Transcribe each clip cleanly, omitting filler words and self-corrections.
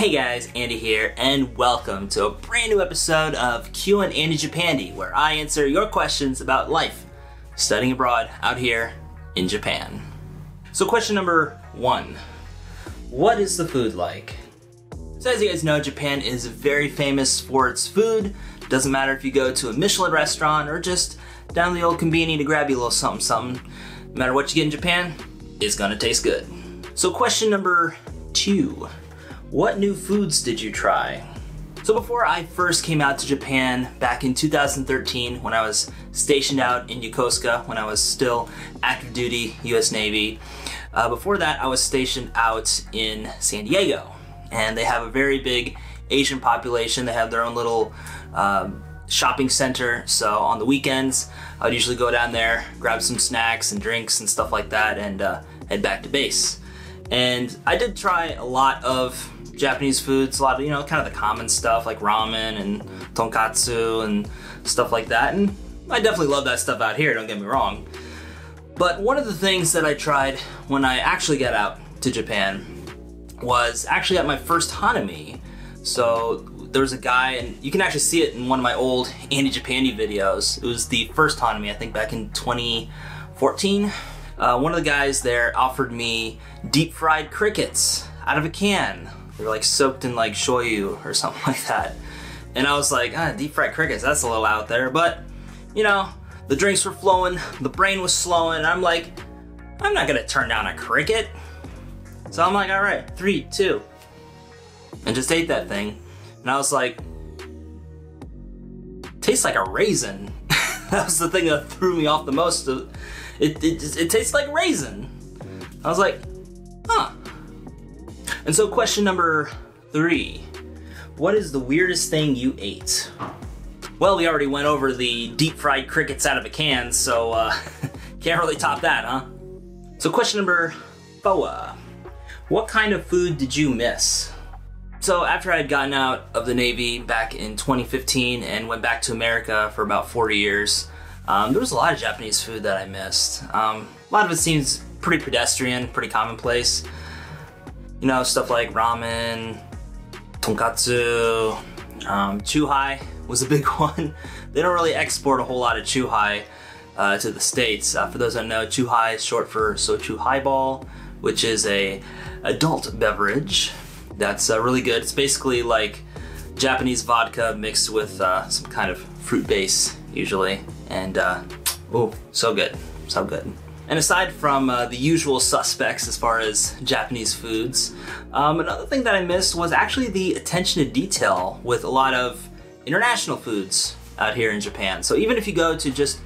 Hey guys, Andy here, and welcome to a brand new episode of Q&Andy Japandy, where I answer your questions about life, studying abroad, out here in Japan. So question number one, what is the food like? So as you guys know, Japan is very famous for its food. Doesn't matter if you go to a Michelin restaurant or just down the old konbini to grab you a little something something. No matter what you get in Japan, it's gonna taste good. So question number two. What new foods did you try? So before I first came out to Japan back in 2013 when I was stationed out in Yokosuka when I was still active duty US Navy, before that I was stationed out in San Diego, and they have a very big Asian population. They have their own little shopping center, so on the weekends I would usually go down there, grab some snacks and drinks and stuff like that, and head back to base. And I did try a lot of Japanese foods, a lot of, you know, kind of the common stuff like ramen and tonkatsu and stuff like that, and I definitely love that stuff out here, don't get me wrong. But one of the things that I tried when I actually got out to Japan was actually at my first Hanami. So there was a guy, and you can actually see it in one of my old Andy Japandy videos. It was the first Hanami, I think back in 2014. One of the guys there offered me deep fried crickets out of a can. They were like soaked in like shoyu or something like that. And I was like, deep fried crickets, that's a little out there. But you know, the drinks were flowing, the brain was slowing, and I'm like, I'm not gonna turn down a cricket. So I'm like, all right, 3, 2, and just ate that thing. And I was like, tastes like a raisin. That was the thing that threw me off the most. It tastes like raisin. I was like, huh. And so question number three, what is the weirdest thing you ate? Well, we already went over the deep fried crickets out of a can, so can't really top that, huh? So question number four, what kind of food did you miss? So after I had gotten out of the Navy back in 2015 and went back to America for about 40 years, there was a lot of Japanese food that I missed. A lot of it seems pretty pedestrian, pretty commonplace. You know, stuff like ramen, tonkatsu, chuhai was a big one. They don't really export a whole lot of chuhai to the States. For those that know, chuhai is short for sochu highball, which is a adult beverage that's really good. It's basically like Japanese vodka mixed with some kind of fruit base, usually. And oh, so good, so good. And aside from the usual suspects as far as Japanese foods, another thing that I missed was actually the attention to detail with a lot of international foods out here in Japan. So even if you go to just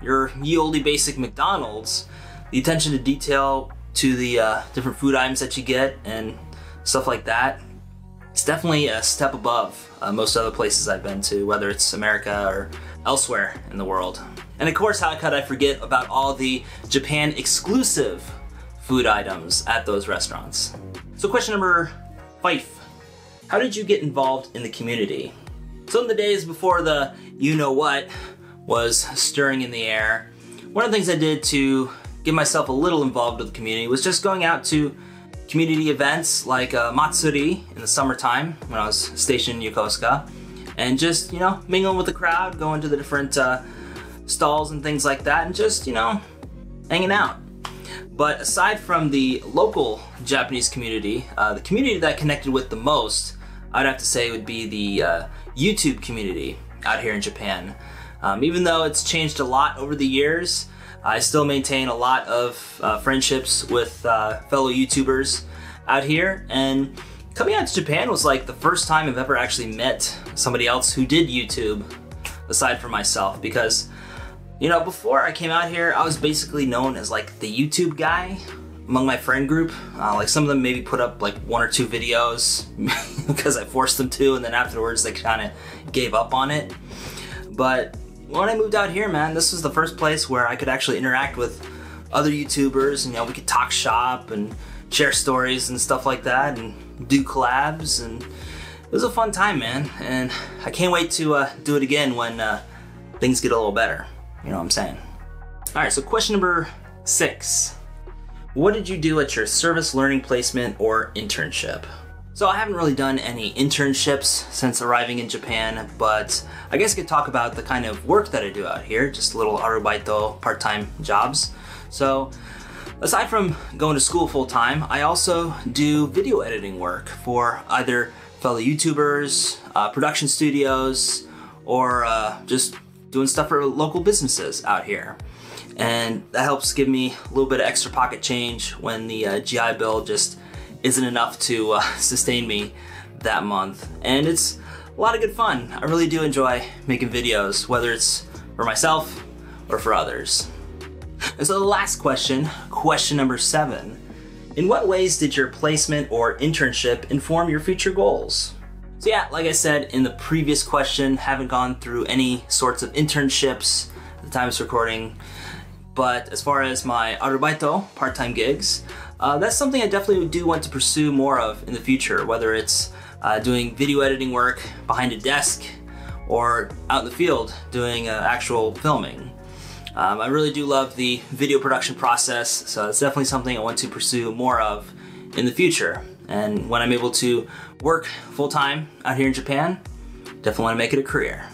your ye olde basic McDonald's, the attention to detail to the different food items that you get and stuff like that, it's definitely a step above most other places I've been to, whether it's America or elsewhere in the world. And of course, how could I forget about all the Japan exclusive food items at those restaurants? So question number five, how did you get involved in the community? So in the days before the you know what was stirring in the air, one of the things I did to get myself a little involved with the community was just going out to community events like Matsuri in the summertime when I was stationed in Yokosuka, and just, you know, mingling with the crowd, going to the different stalls and things like that, and just, you know, hanging out. But aside from the local Japanese community, the community that I connected with the most, I'd have to say, would be the YouTube community out here in Japan. Even though it's changed a lot over the years, I still maintain a lot of friendships with fellow YouTubers out here, and coming out to Japan was like the first time I've ever actually met somebody else who did YouTube aside from myself, because, you know, before I came out here I was basically known as like the YouTube guy among my friend group. Like some of them maybe put up like 1 or 2 videos because I forced them to, and then afterwards they kind of gave up on it. But when I moved out here, man, this was the first place where I could actually interact with other YouTubers, and, you know, we could talk shop and share stories and stuff like that and do collabs, and it was a fun time, man. And I can't wait to do it again when things get a little better, you know what I'm saying? All right, so question number six. What did you do at your service learning placement or internship? So I haven't really done any internships since arriving in Japan, but I guess I could talk about the kind of work that I do out here, just little arubaito part-time jobs. So aside from going to school full-time, I also do video editing work for either fellow YouTubers, production studios, or just doing stuff for local businesses out here. And that helps give me a little bit of extra pocket change when the GI Bill just isn't enough to sustain me that month. And it's a lot of good fun. I really do enjoy making videos, whether it's for myself or for others. And so the last question, question number 7. In what ways did your placement or internship inform your future goals? So yeah, like I said in the previous question, haven't gone through any sorts of internships at the time of this recording. But as far as my arubaito part-time gigs, that's something I definitely do want to pursue more of in the future, whether it's doing video editing work behind a desk or out in the field doing actual filming. I really do love the video production process, so it's definitely something I want to pursue more of in the future. And when I'm able to work full-time out here in Japan, definitely want to make it a career.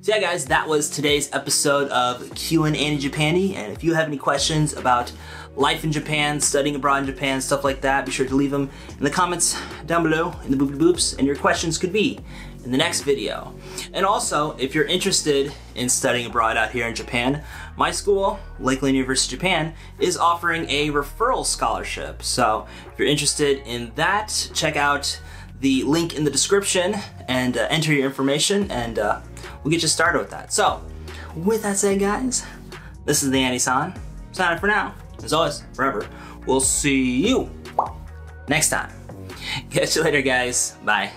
So yeah guys, that was today's episode of Q&Andy Japandy, and if you have any questions about life in Japan, studying abroad in Japan, stuff like that, be sure to leave them in the comments down below in the boop-de-boops, and your questions could be in the next video. And also, if you're interested in studying abroad out here in Japan, my school, Lakeland University of Japan, is offering a referral scholarship. So if you're interested in that, check out the link in the description and enter your information, and we'll get you started with that. So, with that said guys, this is the Andy-san, signing for now. As always, forever, we'll see you next time. Catch you later guys, bye.